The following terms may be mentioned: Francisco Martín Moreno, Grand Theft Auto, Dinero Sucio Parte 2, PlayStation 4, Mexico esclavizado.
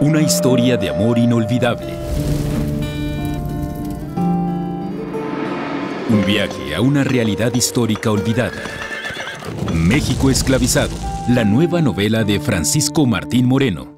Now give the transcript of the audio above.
Una historia de amor inolvidable. Un viaje a una realidad histórica olvidada. México esclavizado, la nueva novela de Francisco Martín Moreno.